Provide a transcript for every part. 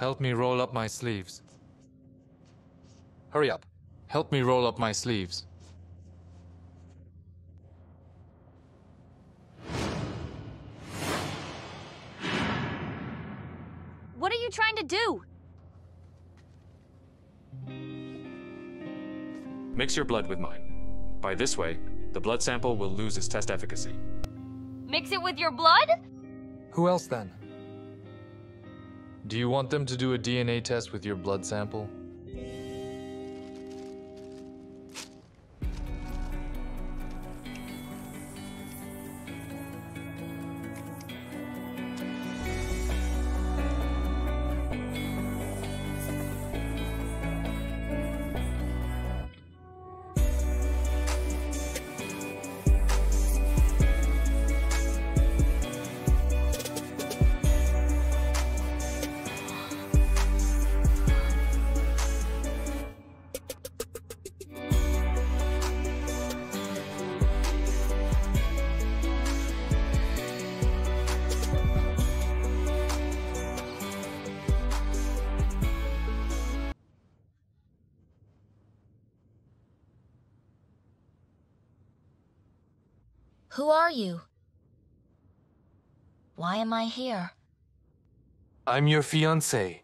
Help me roll up my sleeves. Hurry up. Help me roll up my sleeves. What are you trying to do? Mix your blood with mine. By this way, the blood sample will lose its test efficacy. Mix it with your blood? Who else then? Do you want them to do a DNA test with your blood sample? Who are you? Why am I here? I'm your fiancé.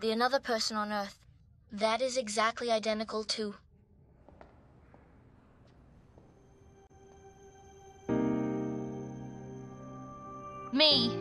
The another person on Earth. That is exactly identical to... me.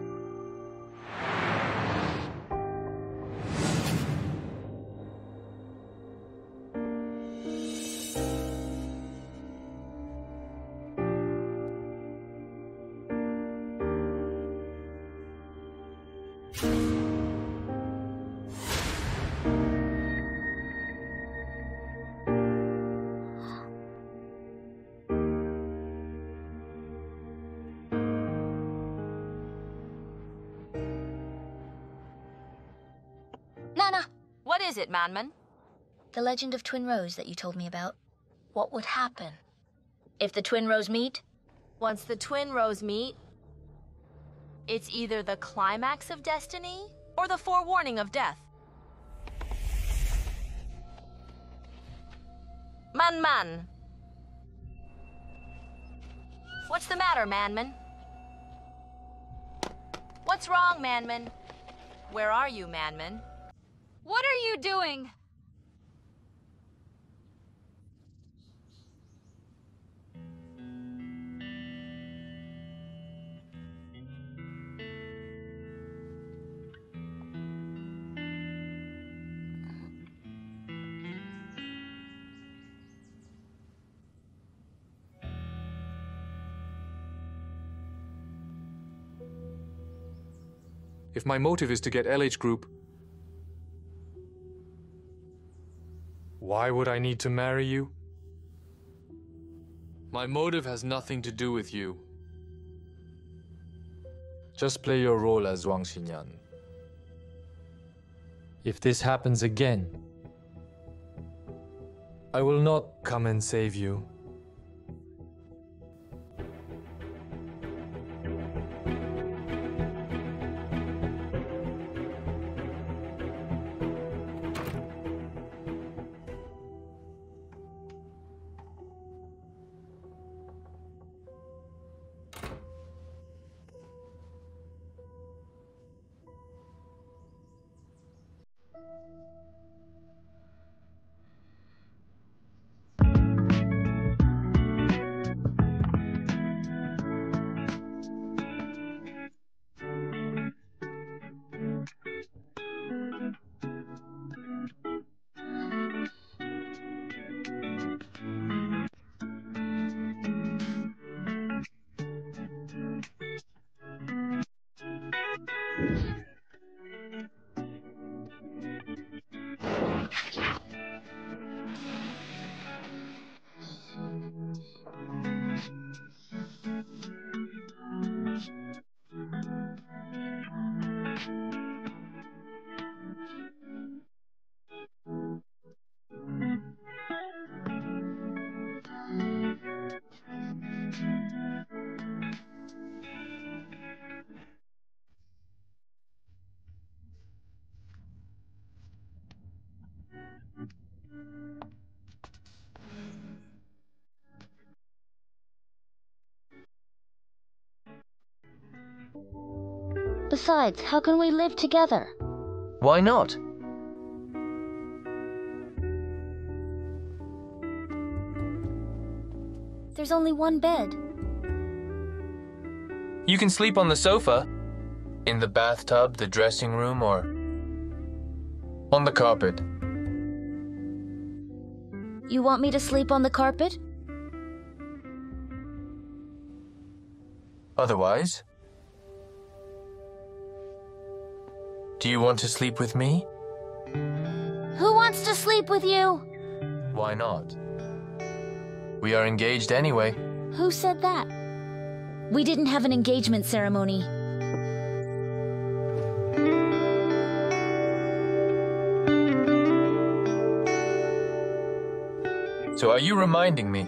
What is it, Manman? The legend of Twin Rose that you told me about. What would happen if the Twin Rose meet? Once the Twin Rose meet, it's either the climax of destiny or the forewarning of death. Manman. What's the matter, Manman? What's wrong, Manman? Where are you, Manman? What are you doing? If my motive is to get LH Group, why would I need to marry you? My motive has nothing to do with you. Just play your role as Zhuang Xinyan. If this happens again, I will not come and save you. Besides, how can we live together? Why not? There's only one bed. You can sleep on the sofa, in the bathtub, the dressing room, or on the carpet. You want me to sleep on the carpet? Otherwise? Do you want to sleep with me? Who wants to sleep with you? Why not? We are engaged anyway. Who said that? We didn't have an engagement ceremony. So are you reminding me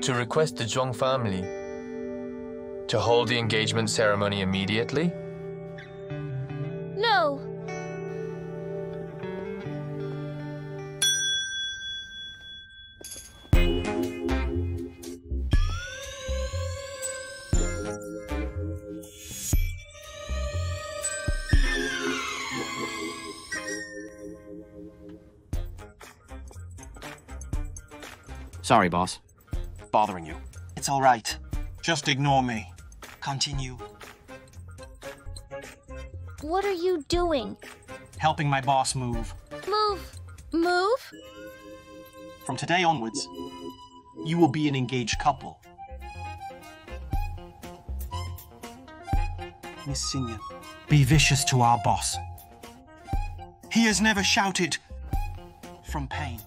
to request the Zhuang family to hold the engagement ceremony immediately? No. Sorry, boss. Bothering you. It's all right. Just ignore me. Continue. What are you doing? Helping my boss move. Move? Move? From today onwards, you will be an engaged couple. Miss Xingyan, be vicious to our boss. He has never shouted from pain.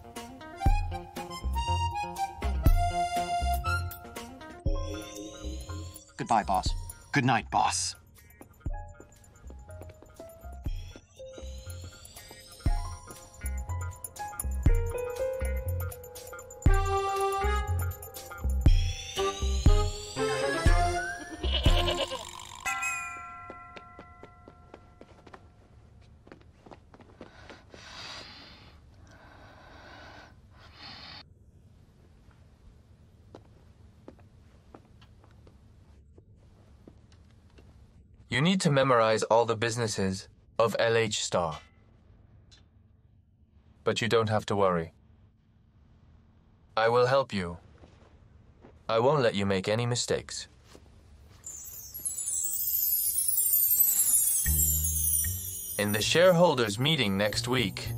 Goodbye, boss. Good night, boss. You need to memorize all the businesses of LH Star. But you don't have to worry. I will help you. I won't let you make any mistakes. In the shareholders' meeting next week.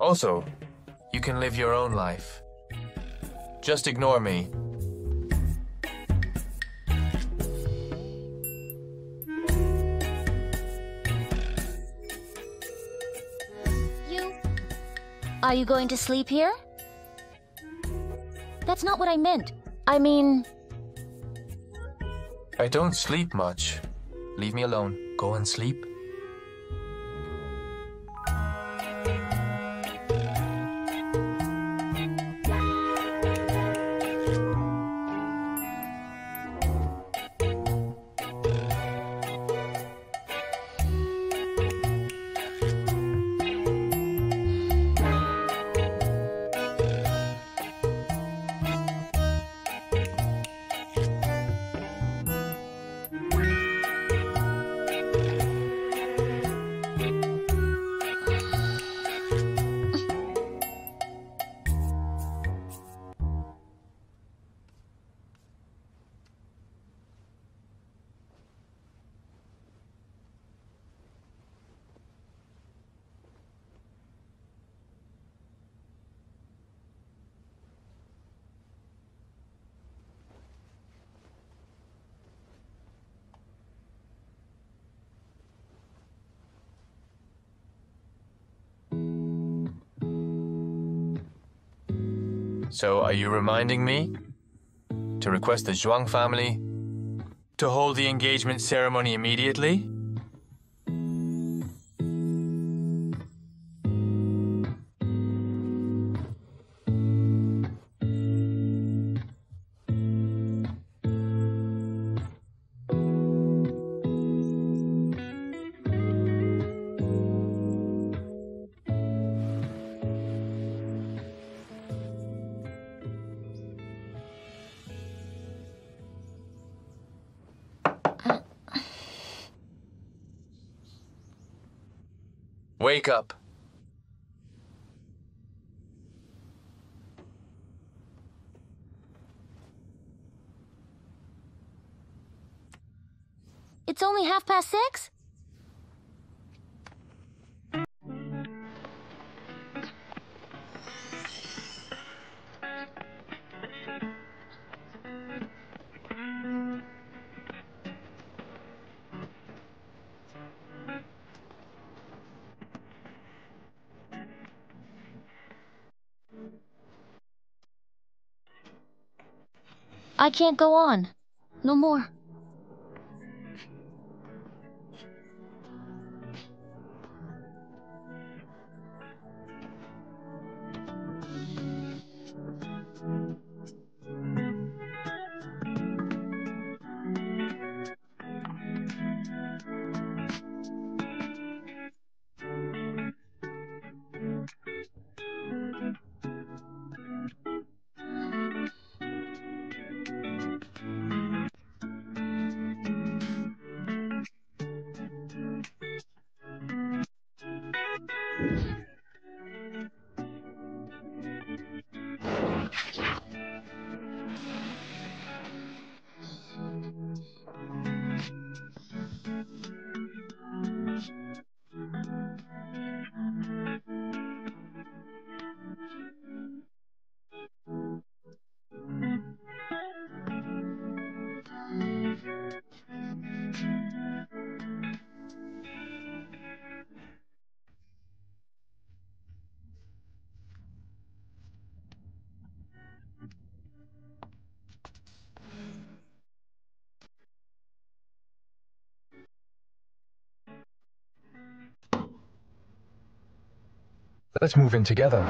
Also, you can live your own life. Just ignore me. Are you going to sleep here? That's not what I meant. I mean... I don't sleep much. Leave me alone. Go and sleep. So are you reminding me to request the Zhuang family to hold the engagement ceremony immediately? Wake up. It's only 6:30? I can't go on. No more. Let's move in together.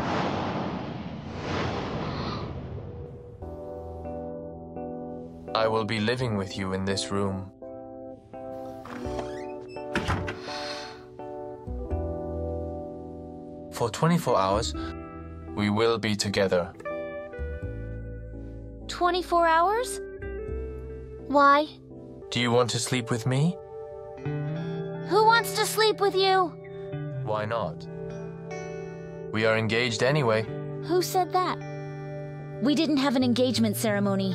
I will be living with you in this room. For 24 hours, we will be together. 24 hours? Why? Do you want to sleep with me? Who wants to sleep with you? Why not? We are engaged anyway. Who said that? We didn't have an engagement ceremony.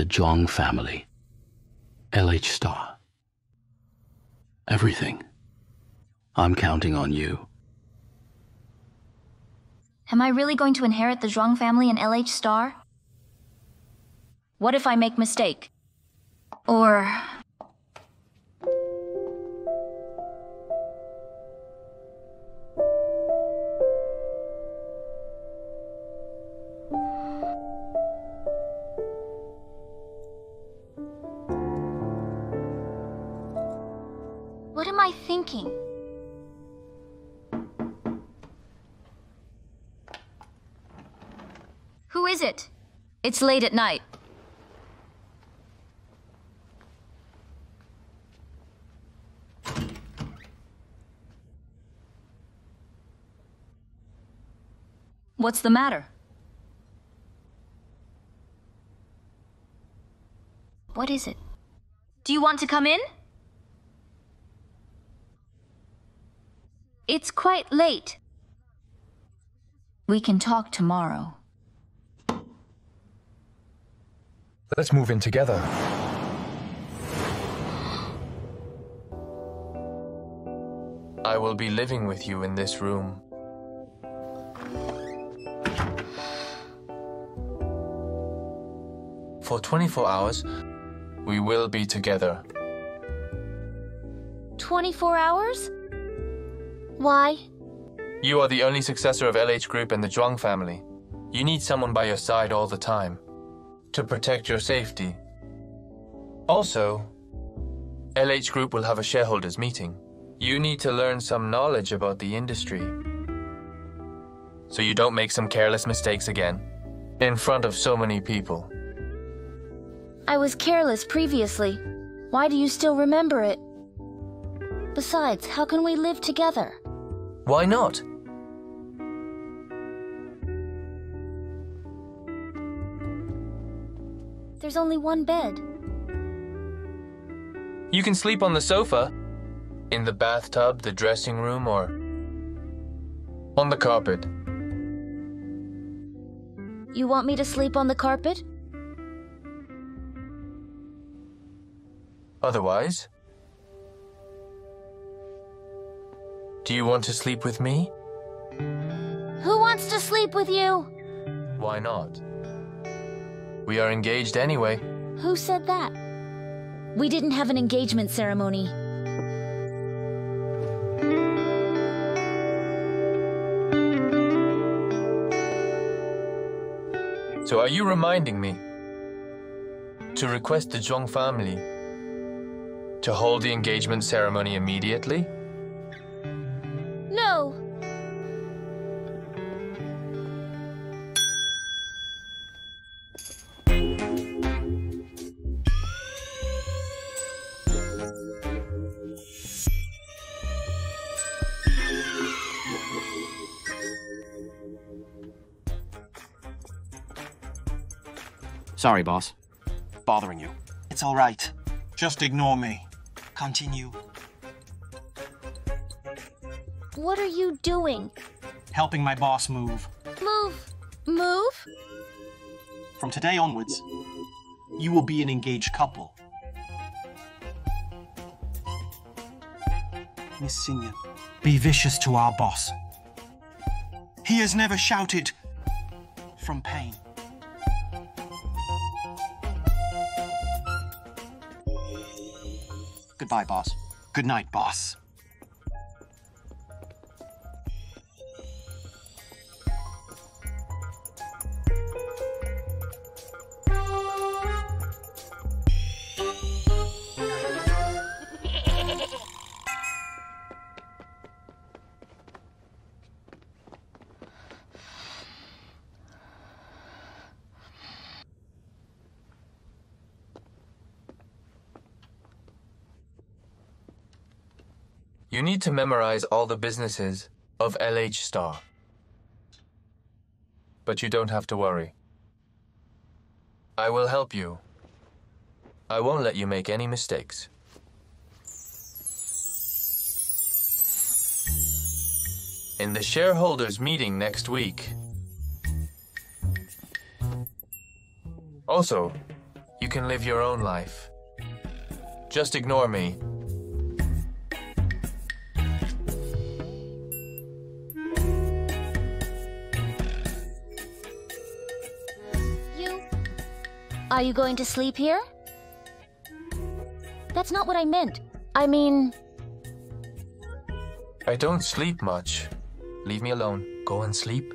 The Zhuang family, LH Star. Everything. I'm counting on you. Am I really going to inherit the Zhuang family and LH Star? What if I make a mistake? Or... What am I thinking? Who is it? It's late at night. What's the matter? What is it? Do you want to come in? It's quite late. We can talk tomorrow. Let's move in together. I will be living with you in this room. For 24 hours, we will be together. 24 hours? Why? You are the only successor of LH Group and the Zhuang family. You need someone by your side all the time to protect your safety. Also, LH Group will have a shareholders meeting. You need to learn some knowledge about the industry. so you don't make some careless mistakes again, in front of so many people. I was careless previously. Why do you still remember it? Besides, how can we live together? Why not? There's only one bed. You can sleep on the sofa, in the bathtub, the dressing room, or on the carpet. You want me to sleep on the carpet? Otherwise? Do you want to sleep with me? Who wants to sleep with you? Why not? We are engaged anyway. Who said that? We didn't have an engagement ceremony. So are you reminding me to request the Zhuang family to hold the engagement ceremony immediately? No! Sorry, boss. Bothering you. It's all right. Just ignore me. Continue. What are you doing? Helping my boss move. Move? Move? From today onwards, you will be an engaged couple. Miss Xingyan, be vicious to our boss. He has never shouted from pain. Goodbye, boss. Good night, boss. You need to memorize all the businesses of LH Star. But you don't have to worry. I will help you. I won't let you make any mistakes. In the shareholders' meeting next week. Also, you can live your own life. Just ignore me. Are you going to sleep here? That's not what I meant. I mean... I don't sleep much. Leave me alone. Go and sleep.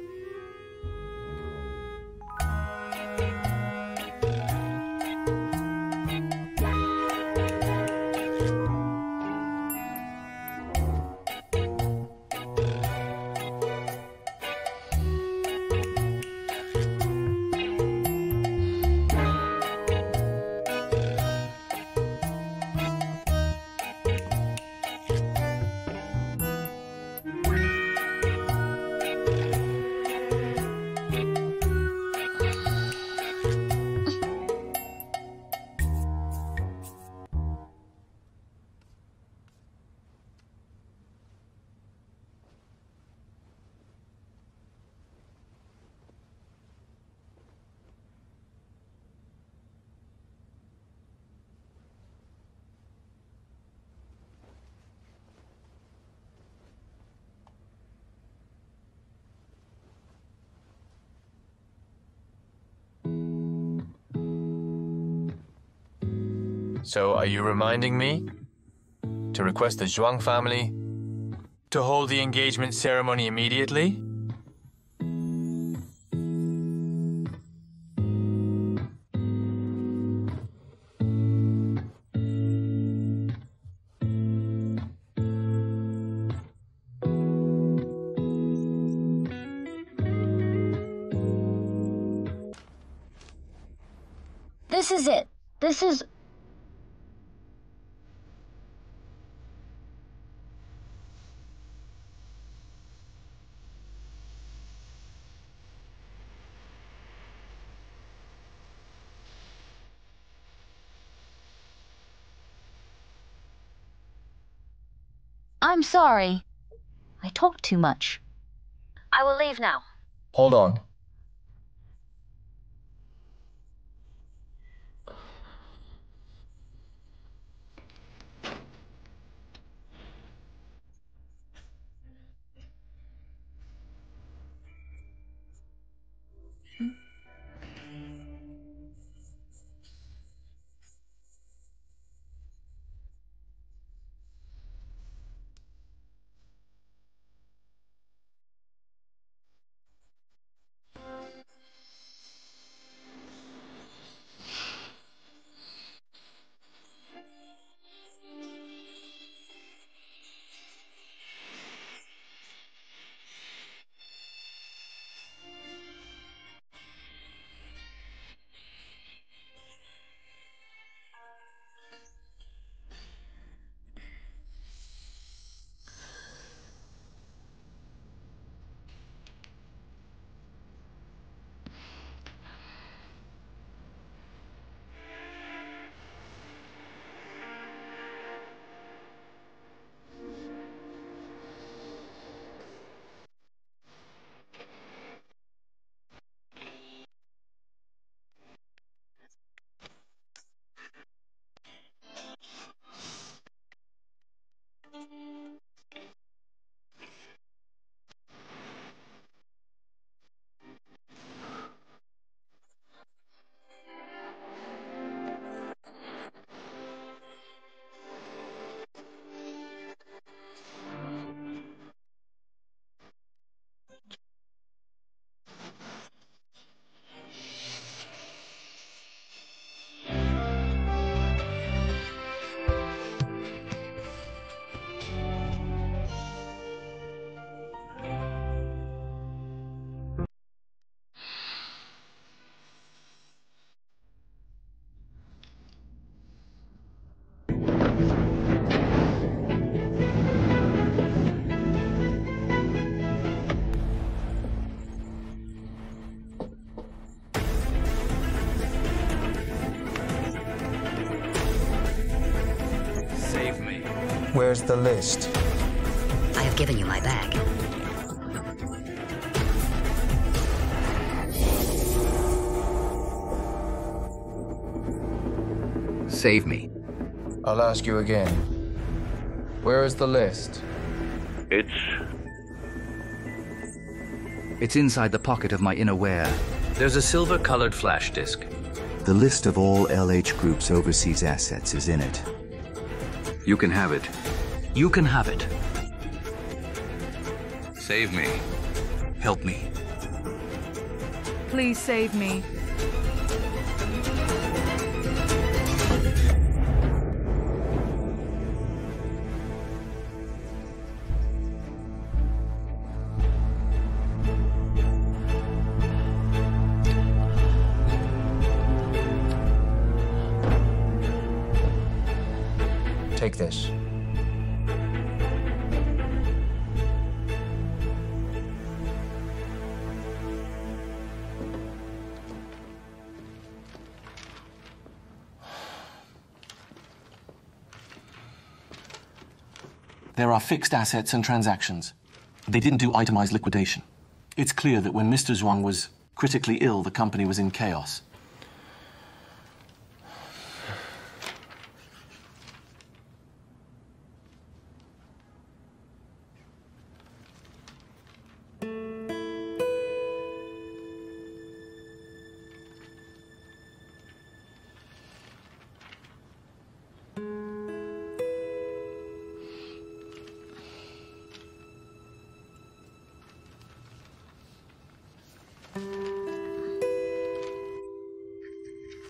So are you reminding me to request the Zhuang family to hold the engagement ceremony immediately? This is it. This is... I'm sorry. I talked too much. I will leave now. Hold on. Where's the list? I have given you my bag. Save me. I'll ask you again. Where is the list? It's inside the pocket of my inner wear. There's a silver-colored flash disk. The list of all LH Group's overseas assets is in it. You can have it. You can have it. Save me. Help me. Please save me. Take this. There are fixed assets and transactions. They didn't do itemized liquidation. It's clear that when Mr. Zhuang was critically ill, the company was in chaos.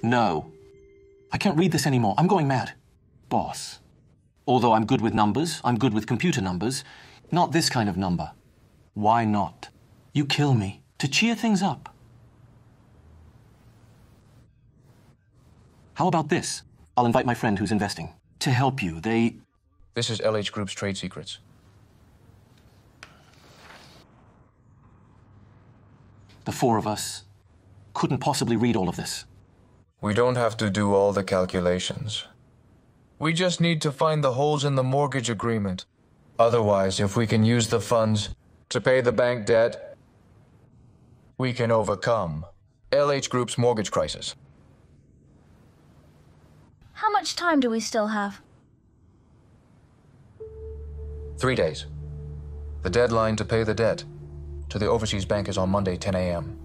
No. I can't read this anymore. I'm going mad. Boss. Although I'm good with numbers, I'm good with computer numbers, not this kind of number. Why not? You kill me to cheer things up. How about this? I'll invite my friend who's investing to help you. This is LH Group's trade secrets. The four of us couldn't possibly read all of this. We don't have to do all the calculations. We just need to find the holes in the mortgage agreement. Otherwise, if we can use the funds to pay the bank debt, we can overcome LH Group's mortgage crisis. How much time do we still have? 3 days. The deadline to pay the debt to the overseas bank is on Monday, 10 a.m.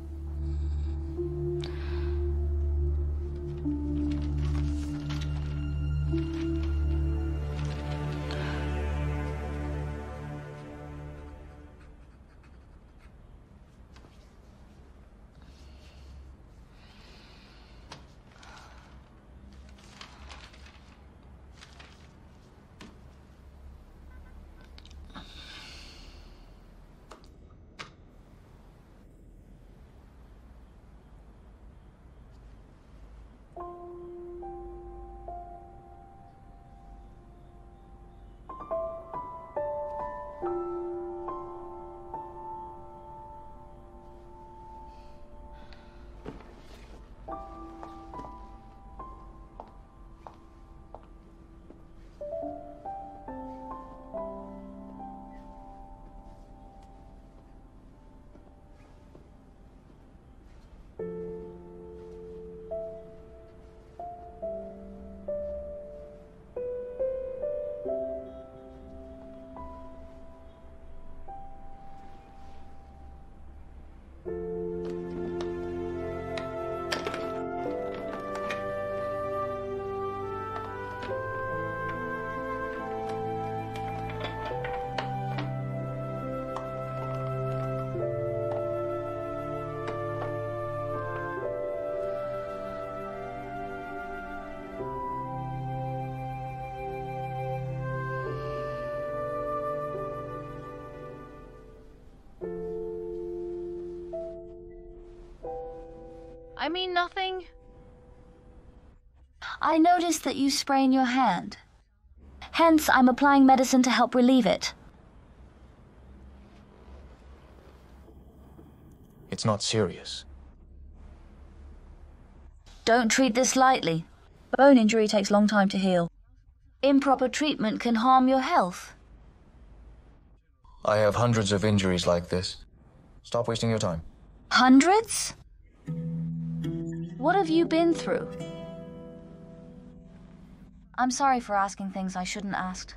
I mean nothing. I noticed that you sprain your hand. Hence, I'm applying medicine to help relieve it. It's not serious. Don't treat this lightly. Bone injury takes a long time to heal. Improper treatment can harm your health. I have hundreds of injuries like this. Stop wasting your time. Hundreds? What have you been through? I'm sorry for asking things I shouldn't ask.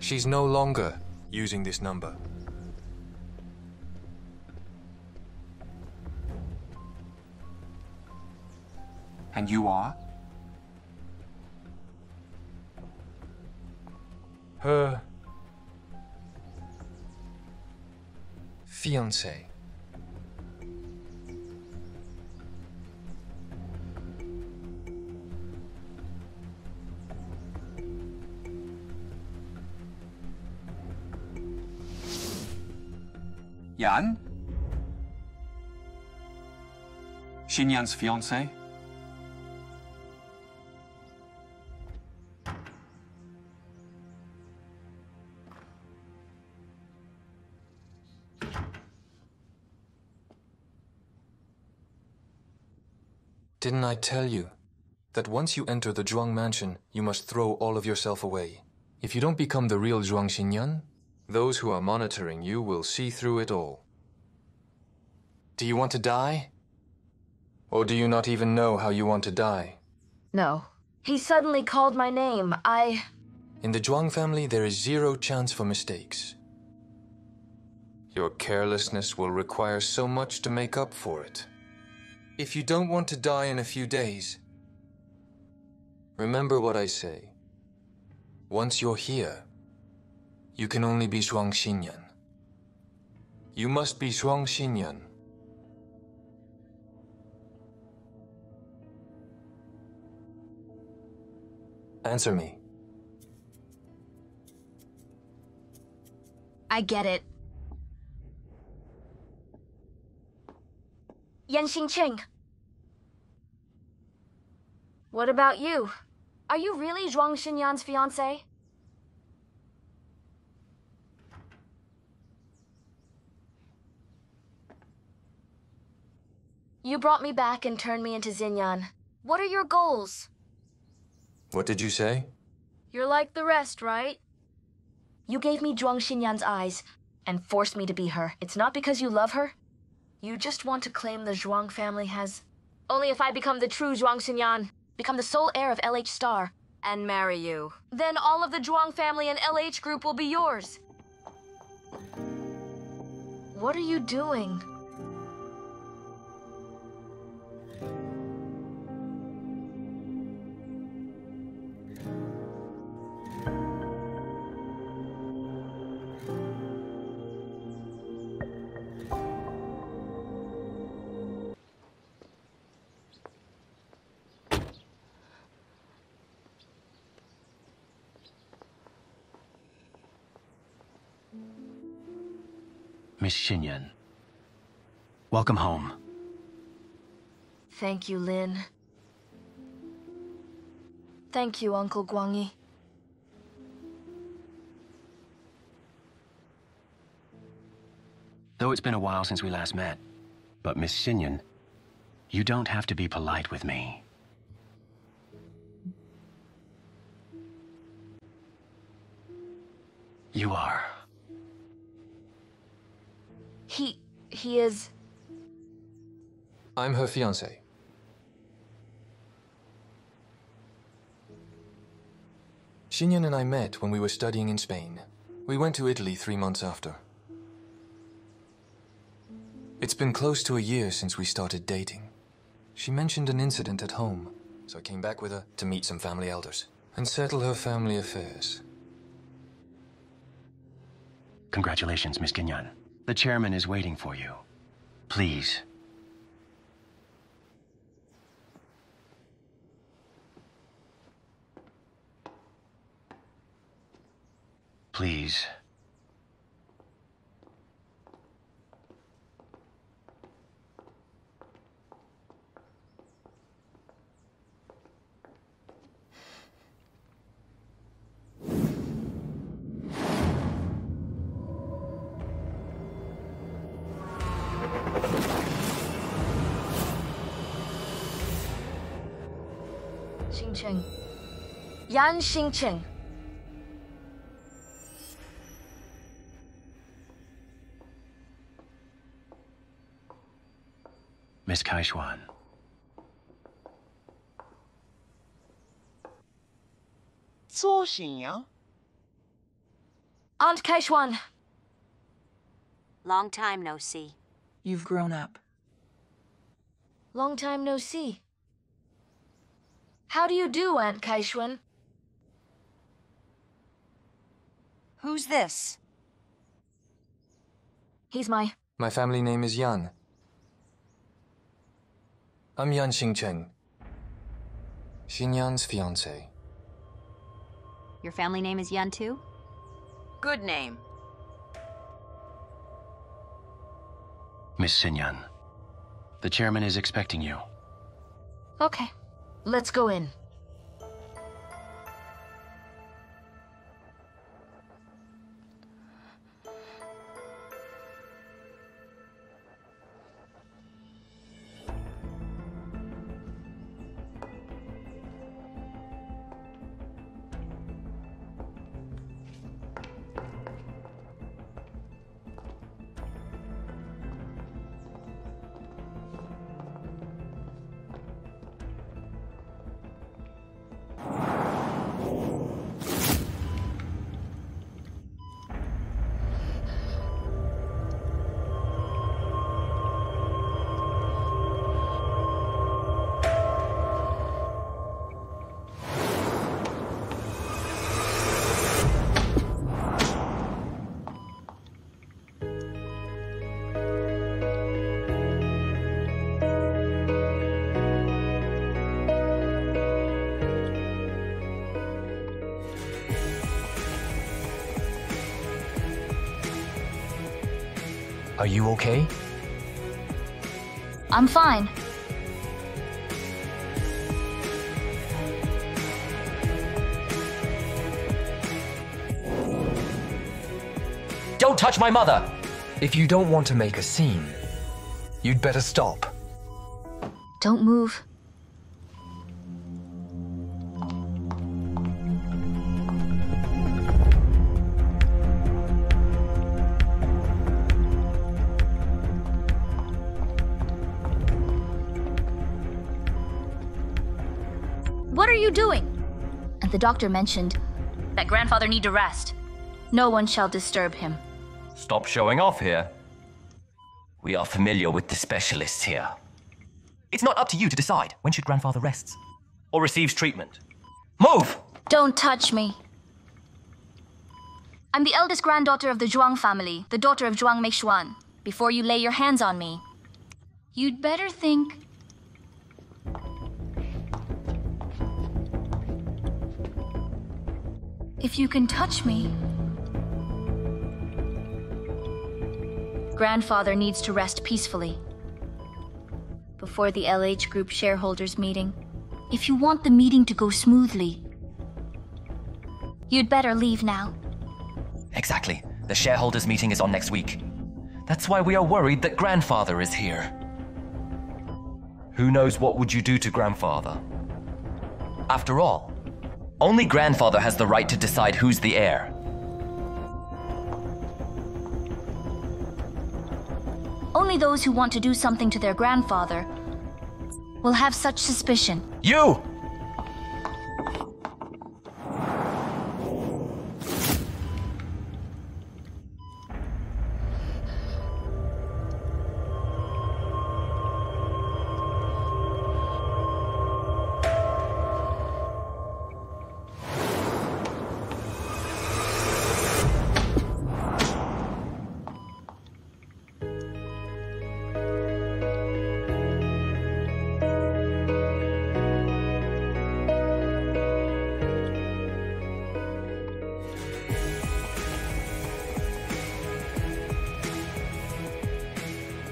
She's no longer using this number. And you are? Her fiancé. Yan? Xinyan's fiancé? Didn't I tell you that once you enter the Zhuang mansion, you must throw all of yourself away? If you don't become the real Zhuang Xinyan, those who are monitoring you will see through it all. Do you want to die? Or do you not even know how you want to die? No. He suddenly called my name. In the Zhuang family, there is zero chance for mistakes. Your carelessness will require so much to make up for it. If you don't want to die in a few days, remember what I say. Once you're here, you can only be Zhuang Xinyan. You must be Zhuang Xinyan. Answer me. I get it. Yan Xingcheng. What about you? Are you really Zhuang Xinyan's fiancé? You brought me back and turned me into Xinyan. What are your goals? What did you say? You're like the rest, right? You gave me Zhuang Xinyan's eyes and forced me to be her. It's not because you love her. You just want to claim the Zhuang family has. Only if I become the true Zhuang Xinyan, become the sole heir of LH Star, and marry you. Then all of the Zhuang family and LH Group will be yours. What are you doing? Miss Xinyan, welcome home. Thank you, Lin. Thank you, Uncle Guangyi. Though it's been a while since we last met, but Miss Xinyan, you don't have to be polite with me. You are. He is... I'm her fiancé. Xinyan and I met when we were studying in Spain. We went to Italy 3 months after. It's been close to a year since we started dating. She mentioned an incident at home, so I came back with her to meet some family elders and settle her family affairs. Congratulations, Miss Xinyan. The chairman is waiting for you. Please. Please. Xingcheng. Yan Xingcheng. Miss Kaixuan. Zhuang Xinyan. Aunt Kaixuan. Long time no see. You've grown up. Long time no see. How do you do, Aunt Kaixuan? Who's this? He's my family name is Yan. I'm Yan Xingcheng, Xinyan's fiancé. Your family name is Yan too? Good name. Miss Xinyan, the chairman is expecting you. Okay. Let's go in. Are you okay? I'm fine. Don't touch my mother! If you don't want to make a scene, you'd better stop. Don't move. What are you doing? And the doctor mentioned that grandfather need to rest. No one shall disturb him. Stop showing off here. We are familiar with the specialists here. It's not up to you to decide when should grandfather rests or receives treatment. Move! Don't touch me. I'm the eldest granddaughter of the Zhuang family, the daughter of Zhuang Meixuan. Before you lay your hands on me, you'd better think. If you can touch me, grandfather needs to rest peacefully before the LH Group shareholders meeting. If you want the meeting to go smoothly, you'd better leave now. Exactly. The shareholders meeting is on next week. That's why we are worried that grandfather is here. Who knows what would you do to grandfather? After all, only grandfather has the right to decide who's the heir. Only those who want to do something to their grandfather will have such suspicion. You!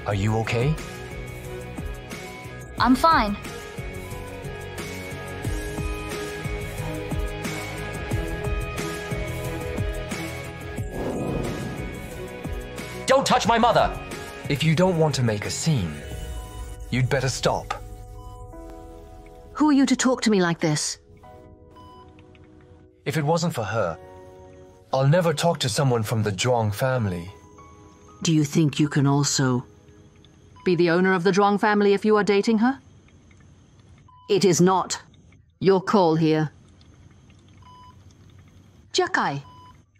Are you okay? I'm fine. Don't touch my mother! If you don't want to make a scene, you'd better stop. Who are you to talk to me like this? If it wasn't for her, I'll never talk to someone from the Zhuang family. Do you think you can also be the owner of the Zhuang family if you are dating her? It is not your call here. Jia Kai.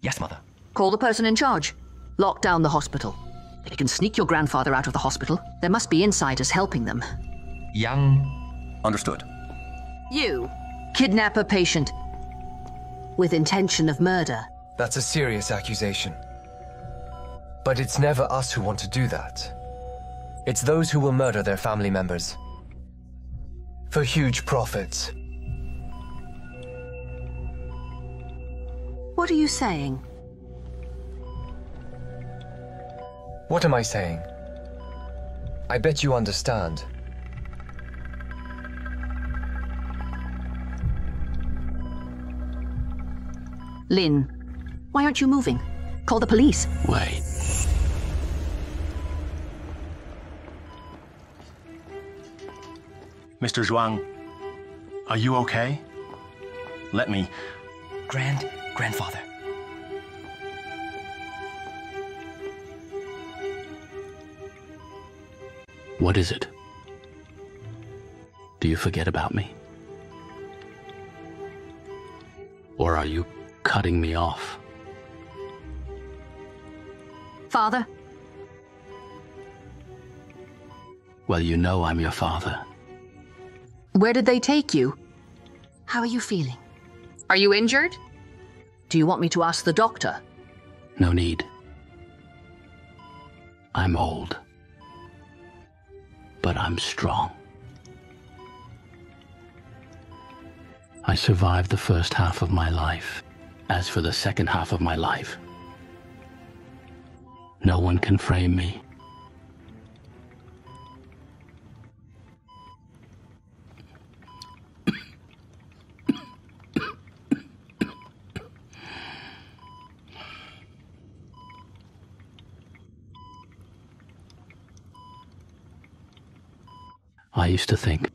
Yes, mother. Call the person in charge. Lock down the hospital. They can sneak your grandfather out of the hospital. There must be insiders helping them. Yang. Understood. You kidnap a patient with intention of murder. That's a serious accusation. But it's never us who want to do that. It's those who will murder their family members for huge profits. What are you saying? What am I saying? I bet you understand. Lin, why aren't you moving? Call the police. Wait. Mr. Zhuang, are you okay? Let me... Grandfather. What is it? Do you forget about me? Or are you cutting me off? Father? Well, you know I'm your father. Where did they take you? How are you feeling? Are you injured? Do you want me to ask the doctor? No need. I'm old. But I'm strong. I survived the first half of my life. As for the second half of my life, no one can frame me I used to think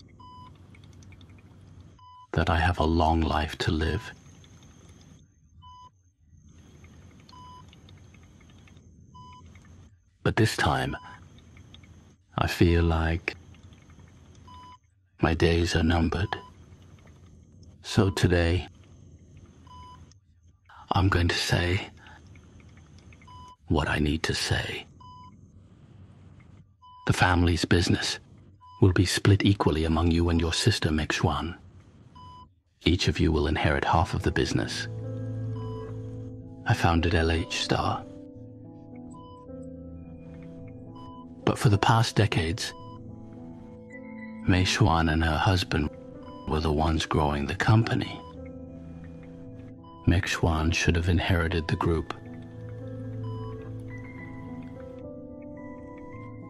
that I have a long life to live. But this time, I feel like my days are numbered. So today, I'm going to say what I need to say. The family's business will be split equally among you and your sister Meixuan. Each of you will inherit half of the business. I founded LH Star. But for the past decades, Meixuan and her husband were the ones growing the company. Meixuan should have inherited the group.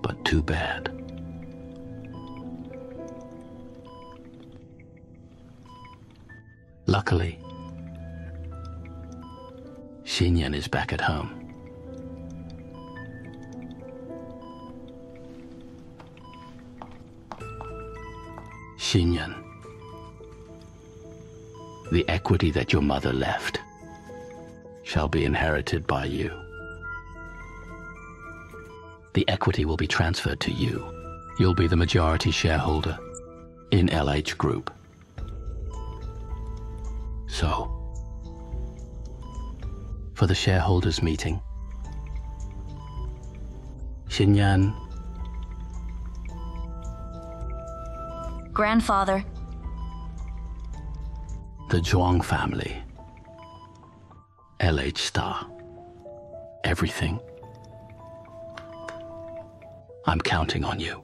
But too bad. Luckily, Xinyan is back at home. Xinyan, the equity that your mother left shall be inherited by you. The equity will be transferred to you. You'll be the majority shareholder in LH Group. So, for the shareholders' meeting, Xinyan. Grandfather. The Zhuang family. LH Star. Everything. I'm counting on you.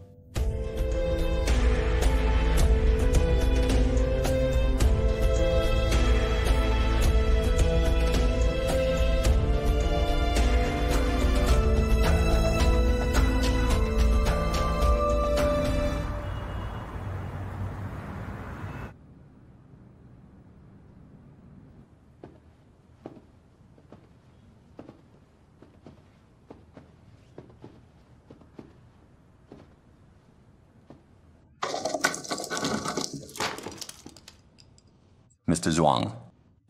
Mr. Zhuang,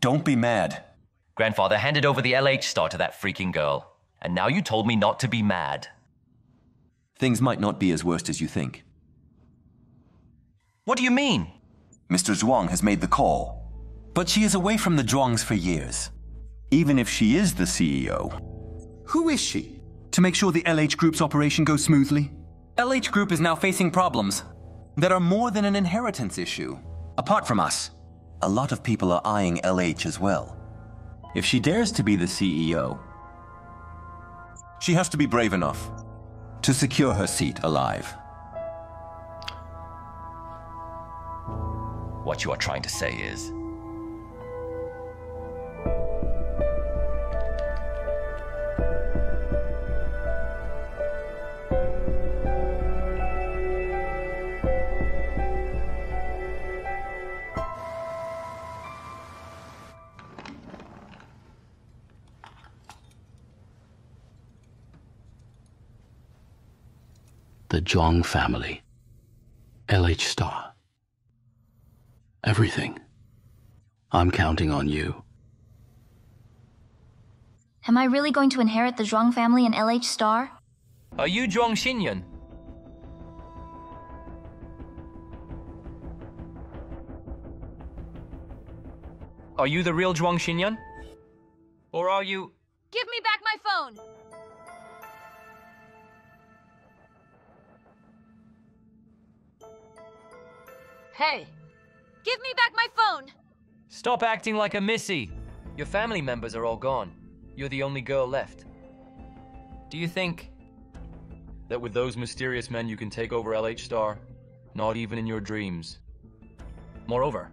don't be mad. Grandfather handed over the LH Star to that freaking girl, and now you told me not to be mad. Things might not be as worst as you think. What do you mean? Mr. Zhuang has made the call, but she is away from the Zhuangs for years. Even if she is the CEO. Who is she? To make sure the LH Group's operation goes smoothly. LH Group is now facing problems that are more than an inheritance issue. Apart from us, a lot of people are eyeing LH as well. If she dares to be the CEO, she has to be brave enough to secure her seat alive. What you are trying to say is, the Zhuang family, LH Star, everything. I'm counting on you. Am I really going to inherit the Zhuang family and LH Star? Are you Zhuang Xinyan? Are you the real Zhuang Xinyan? Or are you... Give me back my phone! Hey! Give me back my phone! Stop acting like a missy! Your family members are all gone. You're the only girl left. Do you think that with those mysterious men you can take over LH Star? Not even in your dreams. Moreover,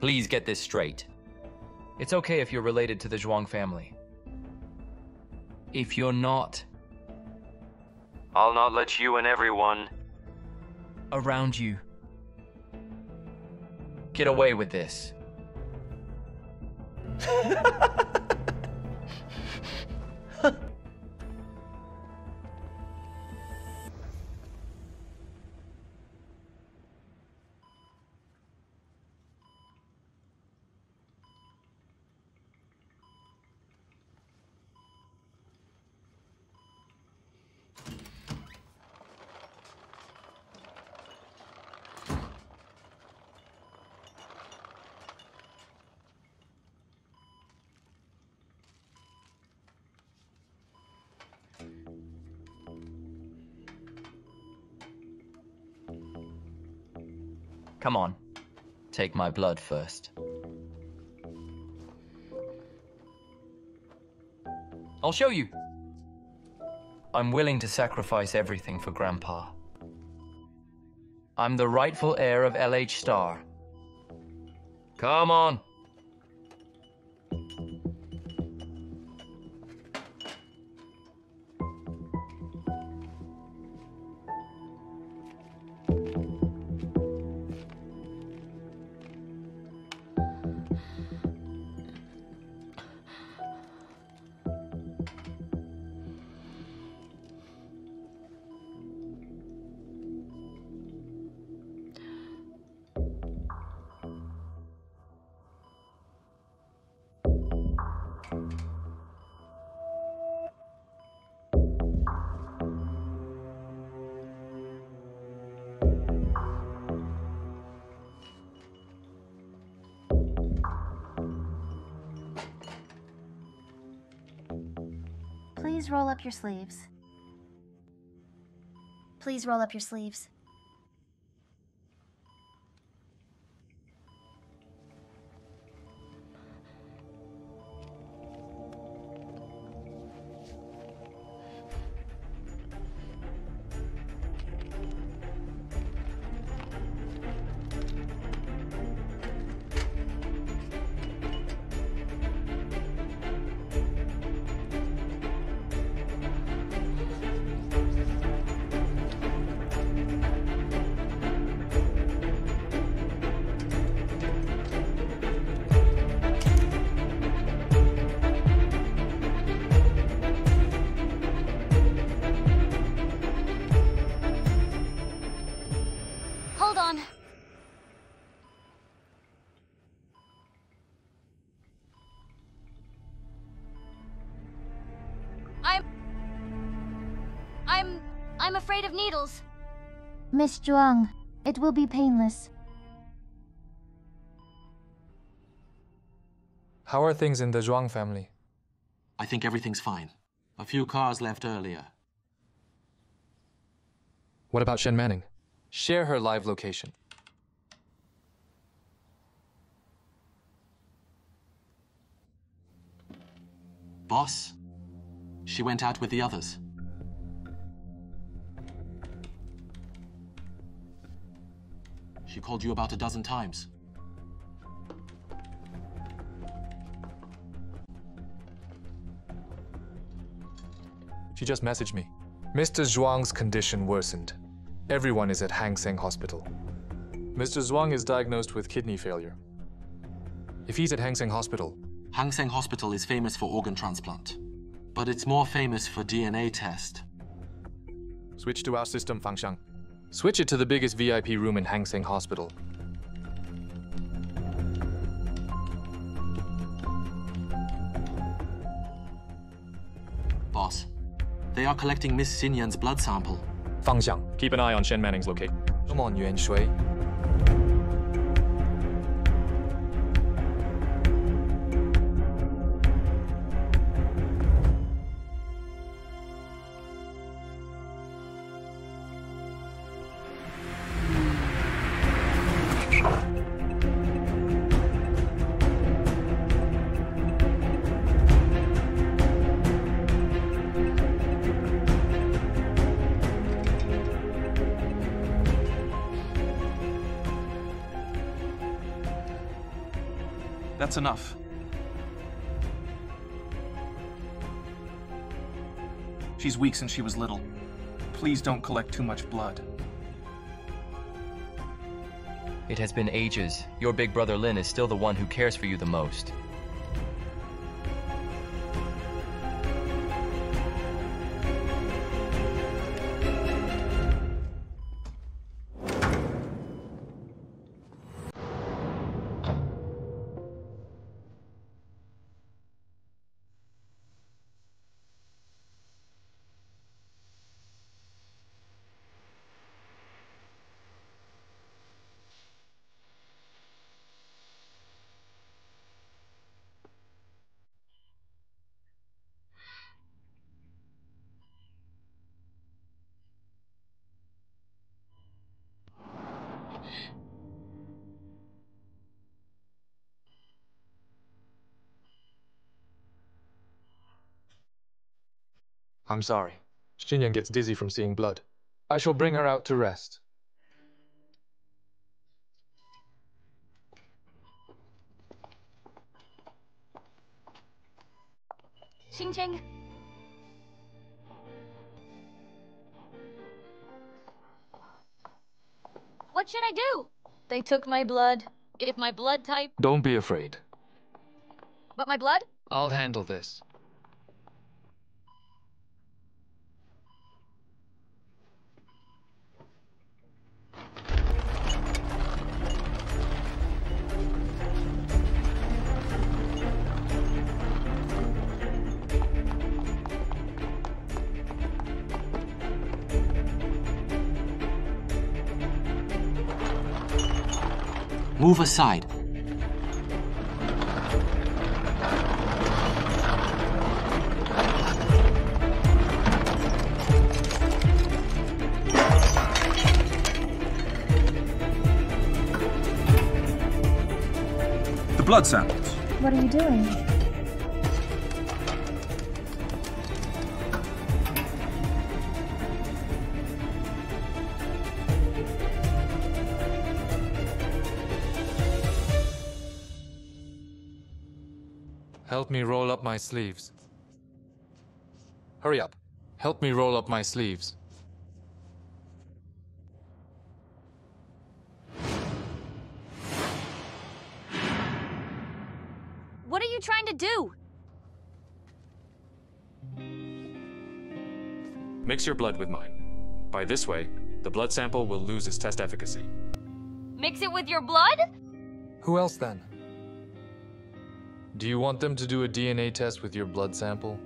please get this straight. It's okay if you're related to the Zhuang family. If you're not, I'll not let you and everyone around you get away with this. Come on. Take my blood first. I'll show you. I'm willing to sacrifice everything for Grandpa. I'm the rightful heir of LH Star. Come on. Please roll up your sleeves. Please roll up your sleeves. I'm afraid of needles. Miss Zhuang, it will be painless. How are things in the Zhuang family? I think everything's fine. A few cars left earlier. What about Shen Manning? Share her live location. Boss, she went out with the others. She called you about 12 times. She just messaged me. Mr. Zhuang's condition worsened. Everyone is at Hang Seng Hospital. Mr. Zhuang is diagnosed with kidney failure. If he's at Hang Seng Hospital... Hang Seng Hospital is famous for organ transplant, but it's more famous for DNA test. Switch to our system, Fang Shang. Switch it to the biggest VIP room in Hang Seng Hospital. Boss, they are collecting Miss Xinyan's blood sample. Fang Xiang, keep an eye on Shen Manning's location. Come on, Yuan Shui. That's enough. She's weak since she was little. Please don't collect too much blood. It has been ages. Your big brother Lin is still the one who cares for you the most. I'm sorry. Xinyan gets dizzy from seeing blood. I shall bring her out to rest. Xingcheng. What should I do? They took my blood. If my blood type... Don't be afraid. But my blood? I'll handle this. Move aside. The blood samples. What are you doing? Help me roll up my sleeves. Hurry up. Help me roll up my sleeves. What are you trying to do? Mix your blood with mine. By this way, the blood sample will lose its test efficacy. Mix it with your blood? Who else then? Do you want them to do a DNA test with your blood sample?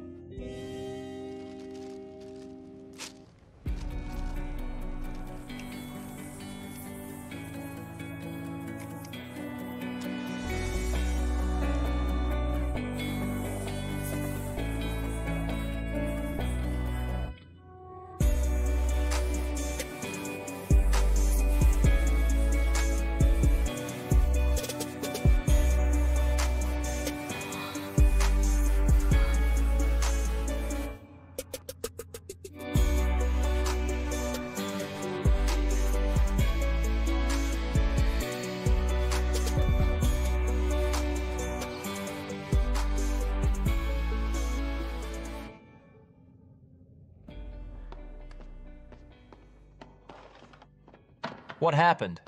What happened?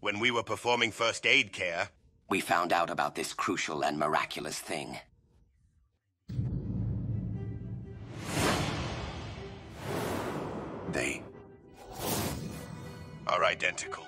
When we were performing first aid care, we found out about this crucial and miraculous thing. They are identical.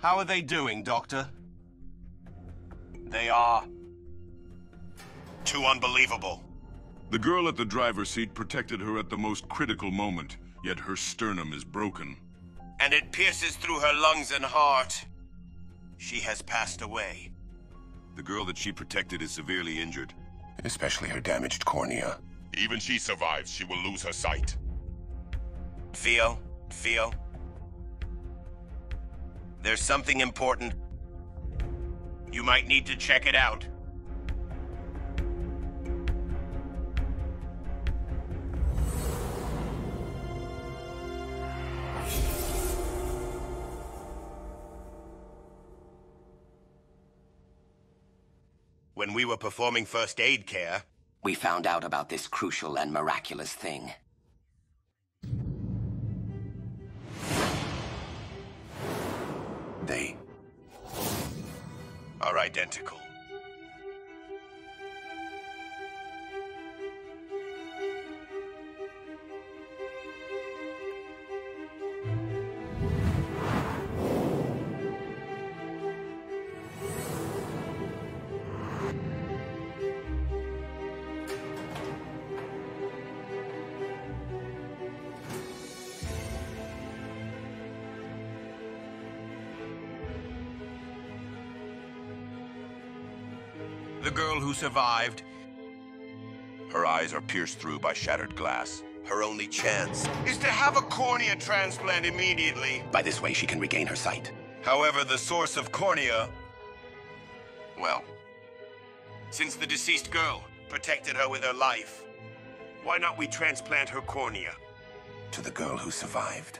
How are they doing, Doctor? They are... too unbelievable. The girl at the driver's seat protected her at the most critical moment, yet her sternum is broken. And it pierces through her lungs and heart. She has passed away. The girl that she protected is severely injured. Especially her damaged cornea. Even she survives, she will lose her sight. Theo, there's something important. You might need to check it out. When we were performing first aid care, we found out about this crucial and miraculous thing. They are identical. The girl who survived. Her eyes are pierced through by shattered glass. Her only chance is to have a cornea transplant immediately. By this way, she can regain her sight. However, the source of cornea... well, since the deceased girl protected her with her life, why not we transplant her cornea? To the girl who survived.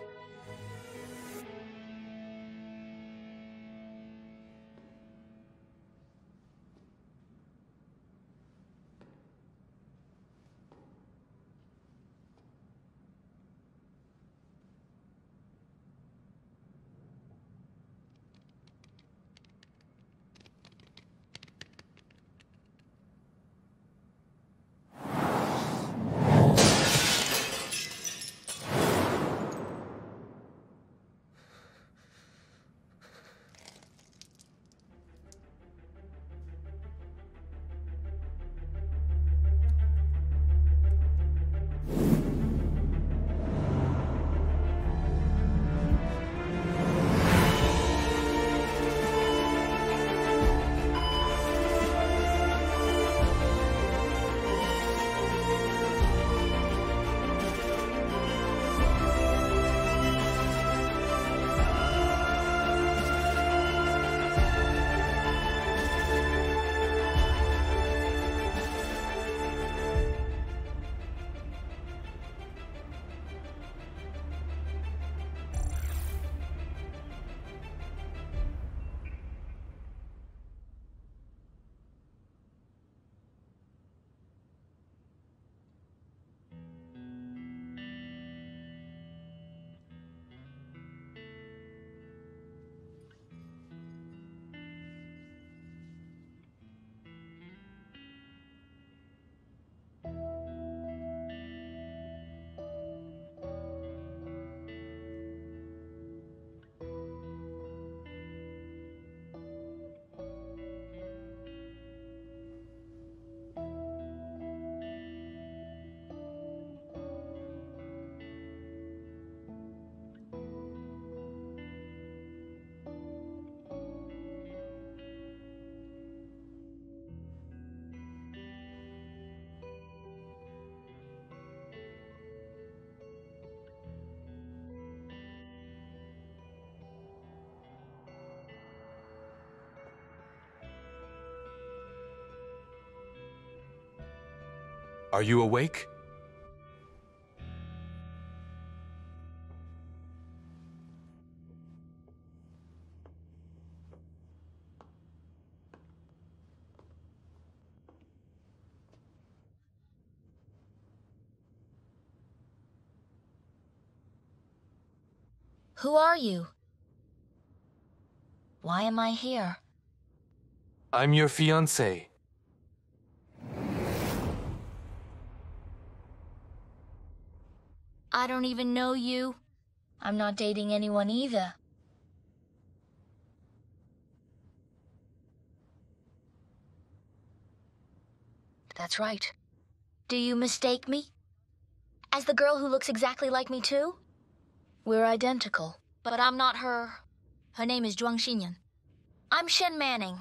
Are you awake? Who are you? Why am I here? I'm your fiancé. I don't even know you. I'm not dating anyone either. That's right. Do you mistake me? As the girl who looks exactly like me too? We're identical. But I'm not her. Her name is Zhuang Xinyan. I'm Shen Manning.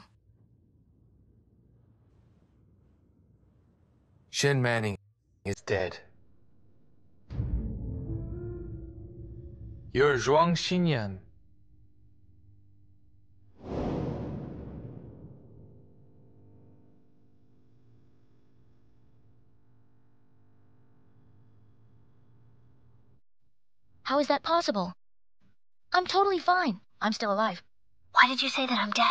Shen Manning is dead. You're Zhuang Xinyan. How is that possible? I'm totally fine. I'm still alive. Why did you say that I'm dead?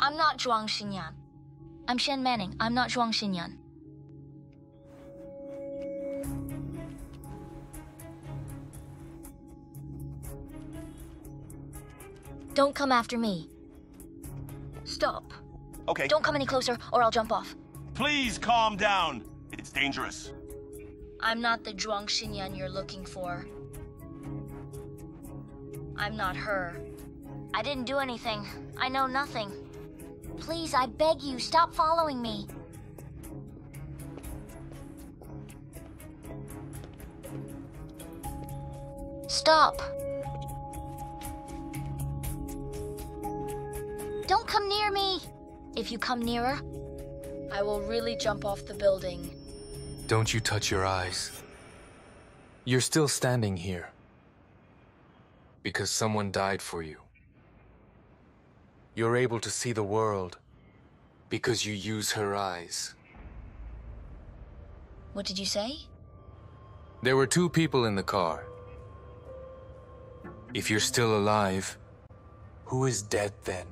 I'm not Zhuang Xinyan. I'm Shen Manning. I'm not Zhuang Xinyan. Don't come after me. Stop. Okay. Don't come any closer or I'll jump off. Please calm down. It's dangerous. I'm not the Zhuang Xinyan you're looking for. I'm not her. I didn't do anything. I know nothing. Please, I beg you, stop following me. Stop. Don't come near me. If you come nearer, I will really jump off the building. Don't you touch your eyes. You're still standing here because someone died for you. You're able to see the world because you use her eyes. What did you say? There were two people in the car. If you're still alive, who is dead then?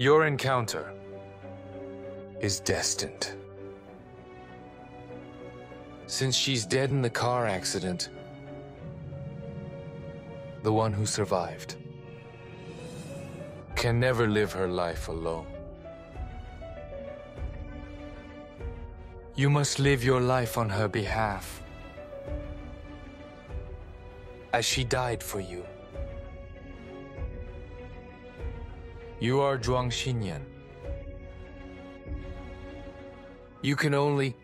Your encounter is destined. Since she's dead in the car accident, the one who survived can never live her life alone. You must live your life on her behalf, as she died for you. You are Zhuang Xinyan. You can only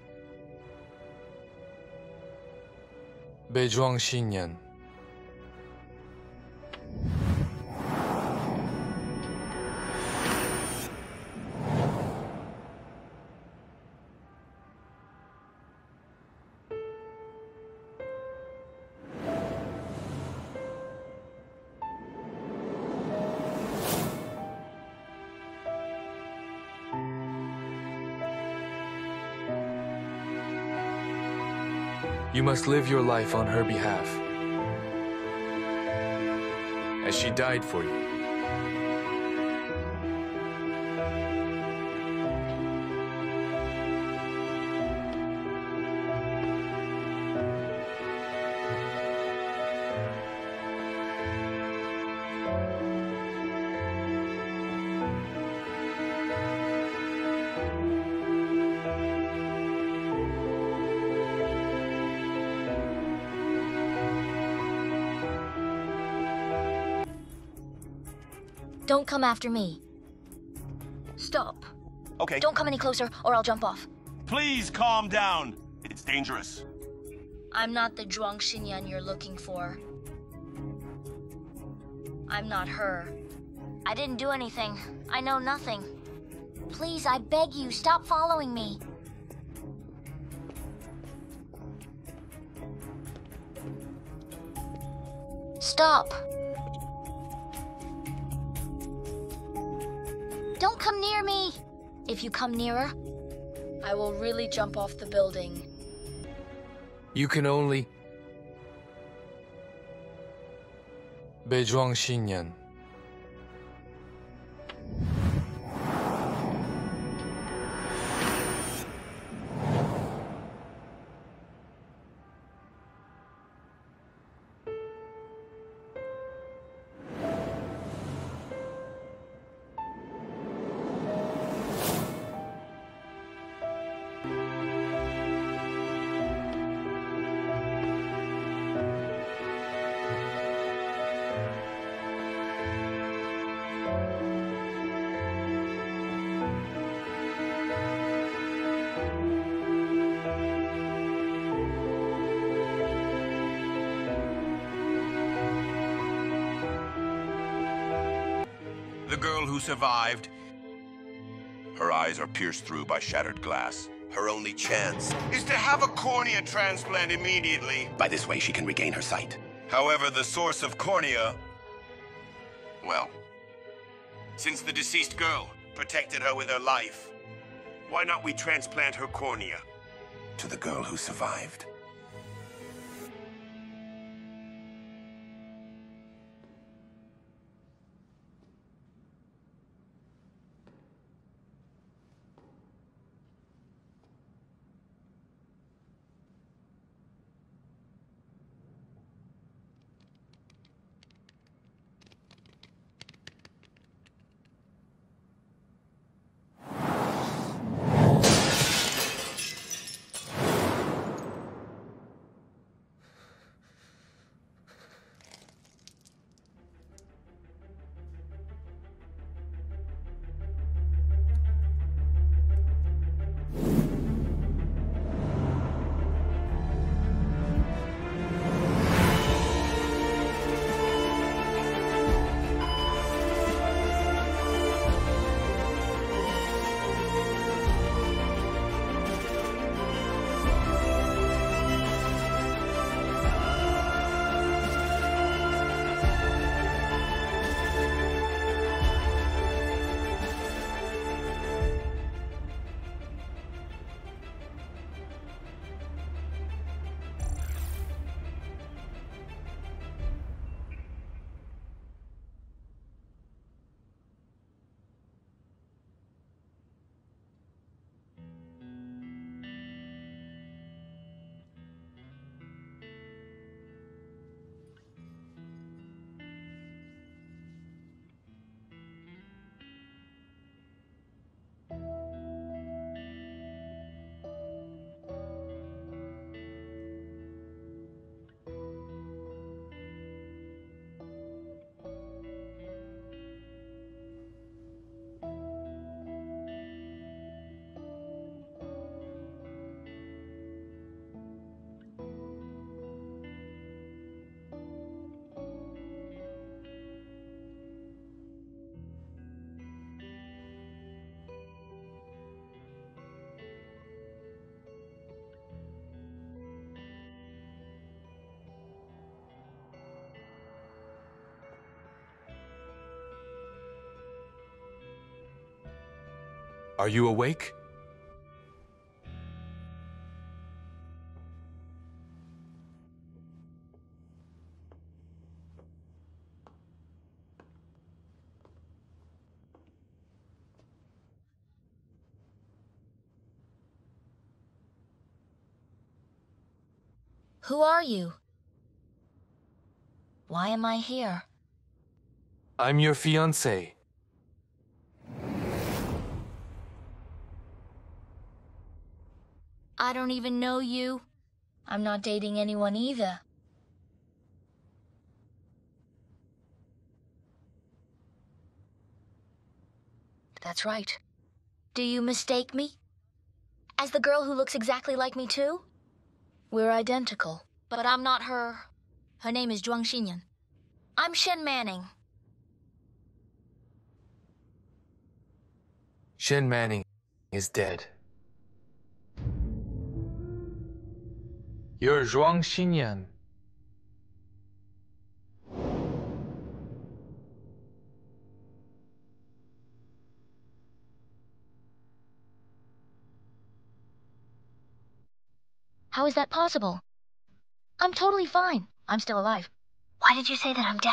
be Zhuang Xinyan. You must live your life on her behalf, as she died for you. Don't come after me. Stop. Okay. Don't come any closer or I'll jump off. Please calm down. It's dangerous. I'm not the Zhuang Xinyan you're looking for. I'm not her. I didn't do anything. I know nothing. Please, I beg you, stop following me. Stop. Don't come near me! If you come nearer, I will really jump off the building. You can only by Zhuang Xinyan. The girl who survived. Her eyes are pierced through by shattered glass. Her only chance is to have a cornea transplant immediately. By this way, she can regain her sight. However, the source of cornea... Well, since the deceased girl protected her with her life, why not we transplant her cornea? To the girl who survived. Are you awake? Who are you? Why am I here? I'm your fiancé. I don't even know you. I'm not dating anyone either. That's right. Do you mistake me? As the girl who looks exactly like me too? We're identical. But I'm not her. Her name is Zhuang Xinyan. I'm Shen Manning. Shen Manning is dead. You're Zhuang Xinyan. How is that possible? I'm totally fine. I'm still alive. Why did you say that I'm dead?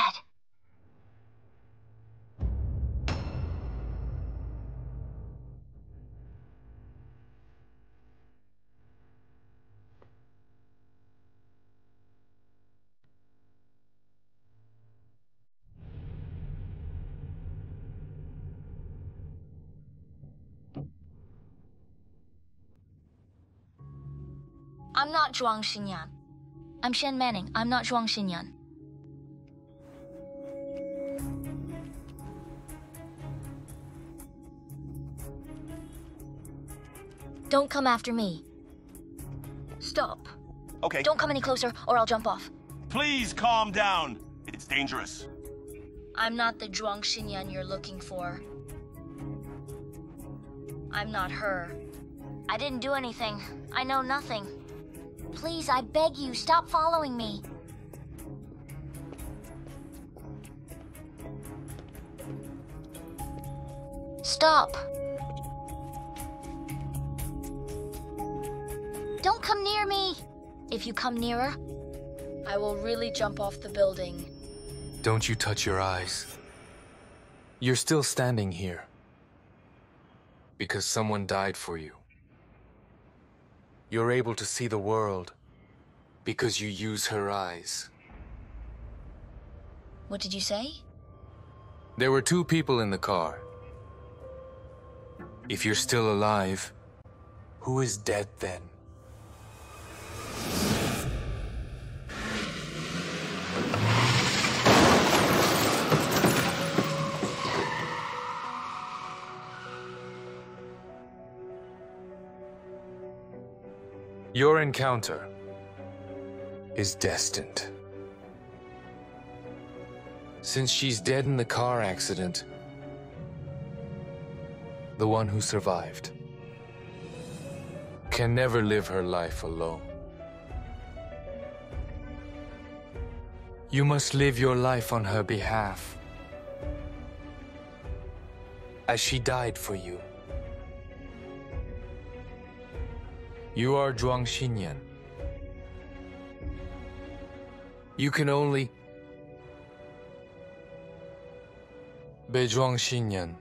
I'm not Zhuang Xinyan. I'm Shen Manning. I'm not Zhuang Xinyan. Don't come after me. Stop. Okay. Don't come any closer or I'll jump off. Please calm down. It's dangerous. I'm not the Zhuang Xinyan you're looking for. I'm not her. I didn't do anything. I know nothing. Please, I beg you, stop following me. Stop. Don't come near me! If you come nearer, I will really jump off the building. Don't you touch your eyes. You're still standing here. Because someone died for you. You're able to see the world because you use her eyes. What did you say? There were two people in the car. If you're still alive, who is dead then? Your encounter is destined. Since she's dead in the car accident, the one who survived can never live her life alone. You must live your life on her behalf, as she died for you. You are Zhuang Xinyan. You can only be Zhuang Xinyan.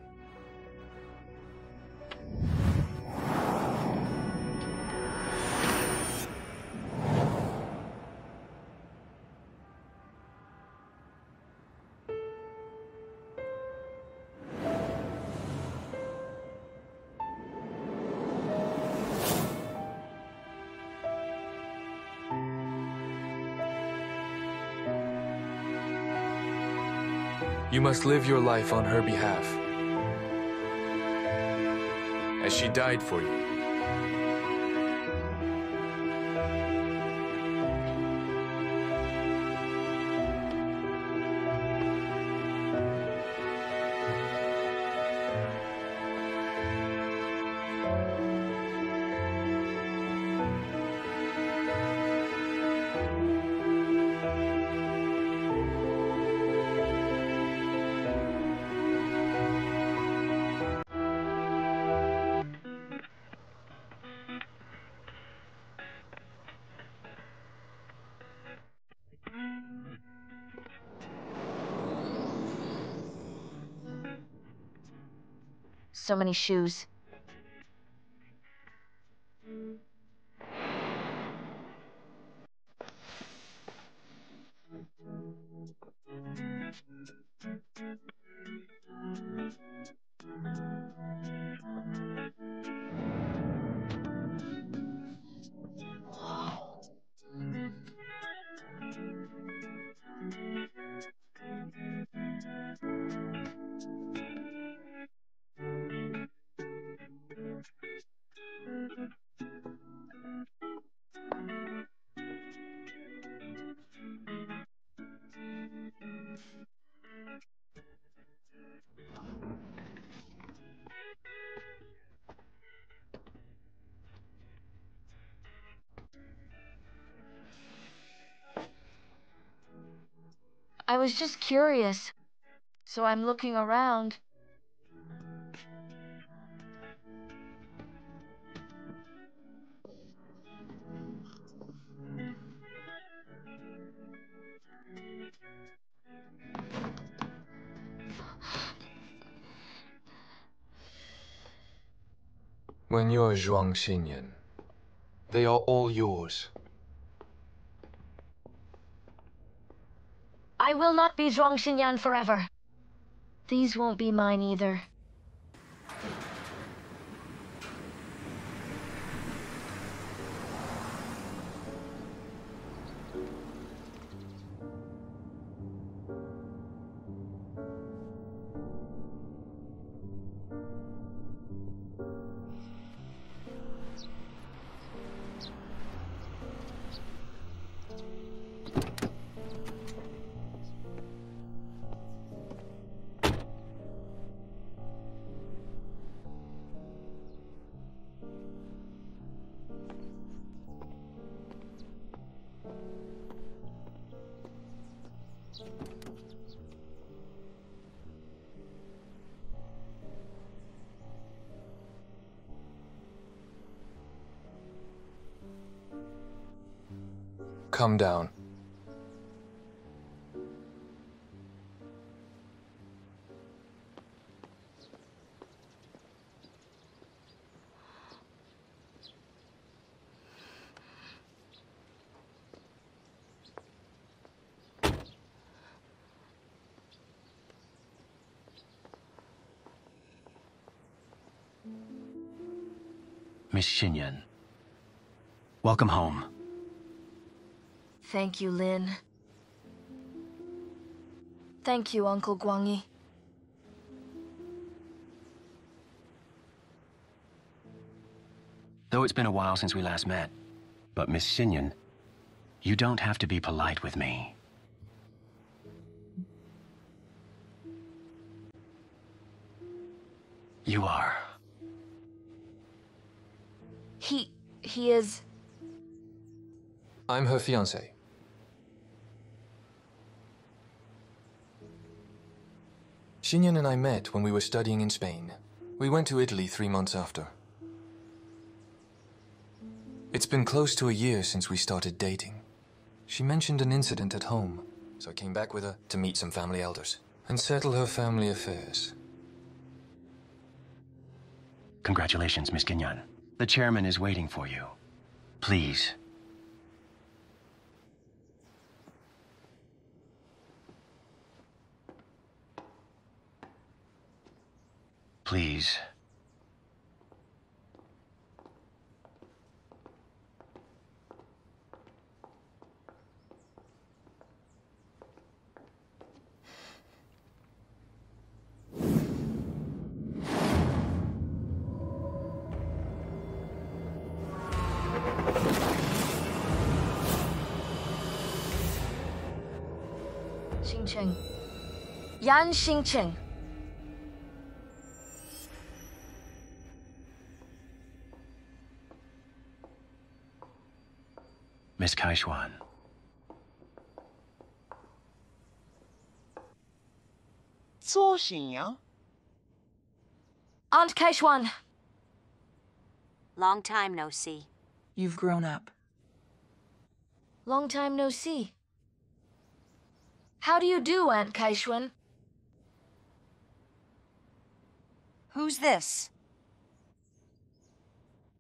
You must live your life on her behalf, as she died for you. So many shoes. I was just curious, so I'm looking around. When you're Zhuang Xinyan, they are all yours. I will not be Zhuang Xinyan forever. These won't be mine either. come down. Miss Xinyan, welcome home. Thank you, Lin. Thank you, Uncle Guangyi. Though it's been a while since we last met, but Miss Xinyan, you don't have to be polite with me. You are. He is... I'm her fiancé. Xinyan and I met when we were studying in Spain. We went to Italy 3 months after. It's been close to a year since we started dating. She mentioned an incident at home, so I came back with her to meet some family elders and settle her family affairs. Congratulations, Miss Xinyan. The chairman is waiting for you. Please. Please. Xingcheng. Yan Xingcheng. Miss Kaixuan. Zhuang Xinyan. Aunt Kaixuan. Long time no see. You've grown up. Long time no see. How do you do, Aunt Kaixuan? Who's this?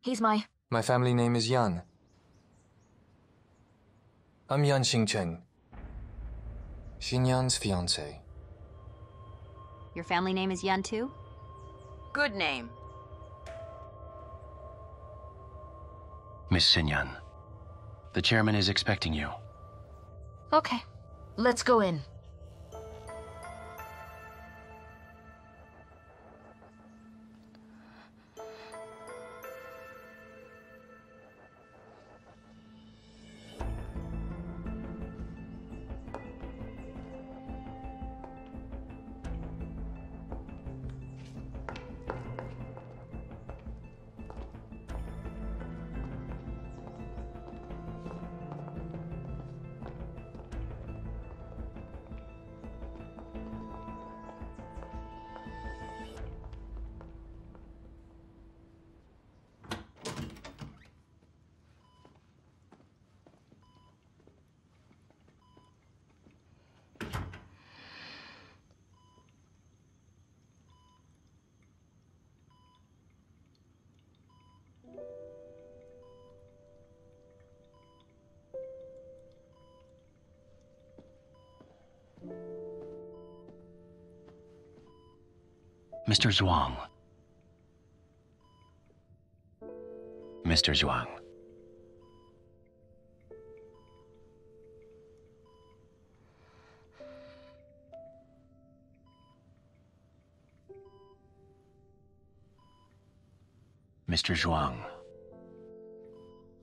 He's my family name is Yan. I'm Yan Xingcheng, Xinyan's fiancé. Your family name is Yan too? Good name. Miss Xinyan, the chairman is expecting you. Okay. Let's go in. Mr. Zhuang. Mr. Zhuang. Mr. Zhuang.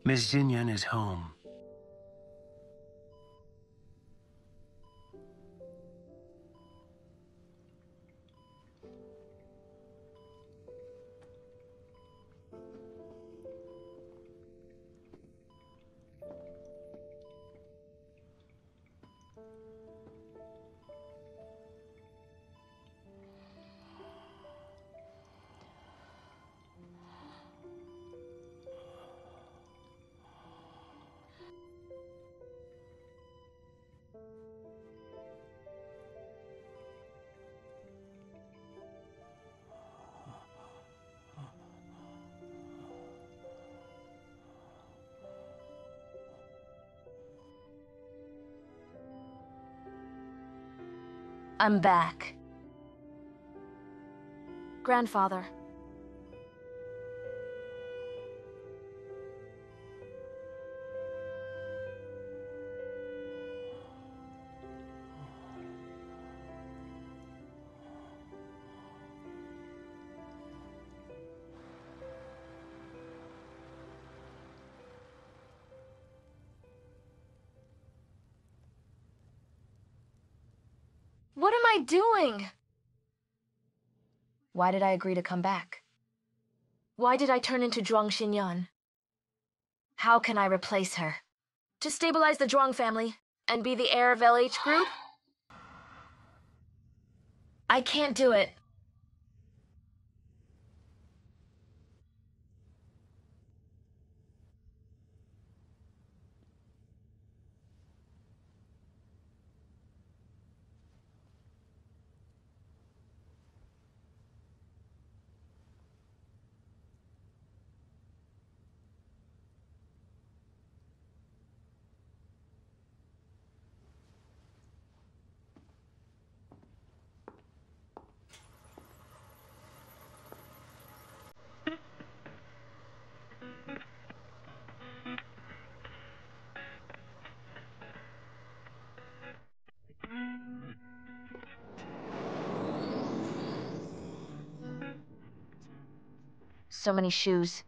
Miss Xinyan is home. I'm back. Grandfather. What am I doing? Why did I agree to come back? Why did I turn into Zhuang Xinyan? How can I replace her? To stabilize the Zhuang family and be the heir of LH Group? I can't do it. So many shoes.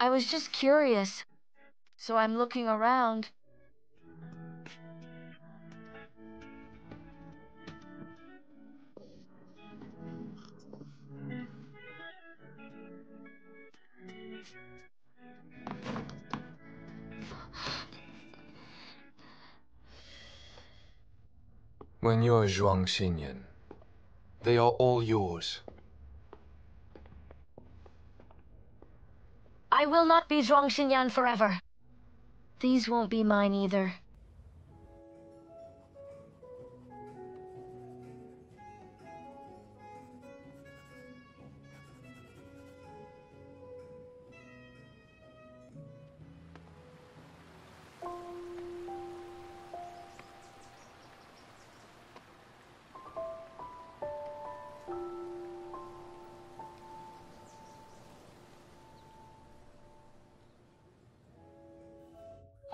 I was just curious, so I'm looking around. When you're Zhuang Xinyan, they are all yours. I will not be Zhuang Xinyan forever. These won't be mine either.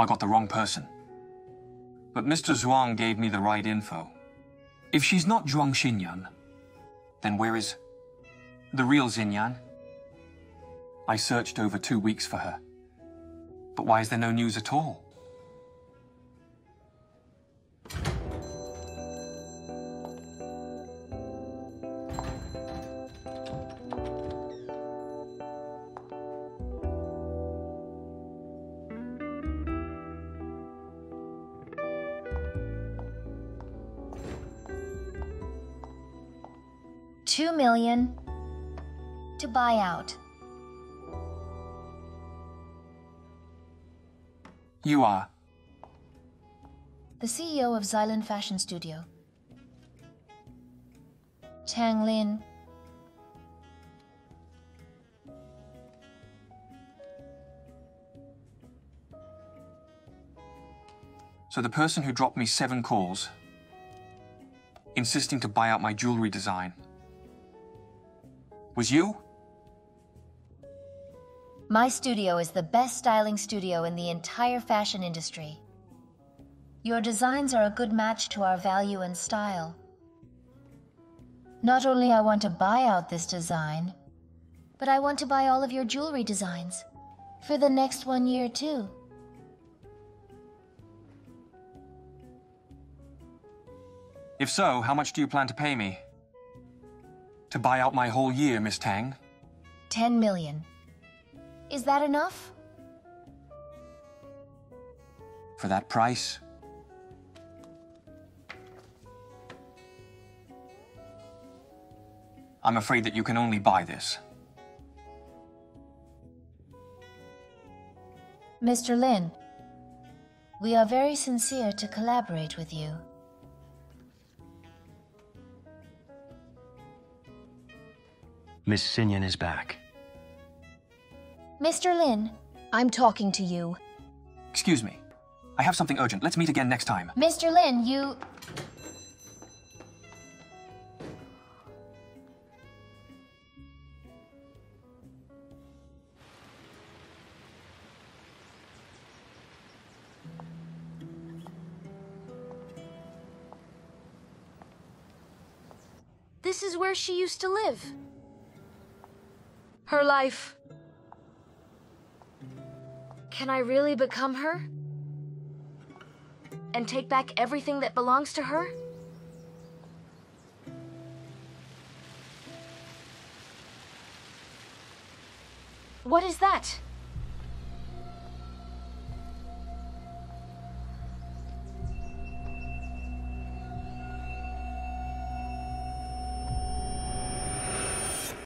I got the wrong person. But Mr. Zhuang gave me the right info. If she's not Zhuang Xinyan, then where is the real Xinyan? I searched over 2 weeks for her. But why is there no news at all? $2 million to buy out. You are? The CEO of Xilin Fashion Studio. Chang Lin. So the person who dropped me 7 calls, insisting to buy out my jewelry design, was you? My studio is the best styling studio in the entire fashion industry. Your designs are a good match to our value and style. Not only I want to buy out this design, but I want to buy all of your jewelry designs. for the next 1 year too. If so, how much do you plan to pay me? To buy out my whole year, Miss Tang? 10 million. Is that enough? For that price? I'm afraid that you can only buy this. Mr. Lin, we are very sincere to collaborate with you. Miss Xinyan is back. Mr. Lin, I'm talking to you. Excuse me. I have something urgent. Let's meet again next time. Mr. Lin, you... This is where she used to live. Her life. Can I really become her? And take back everything that belongs to her? What is that?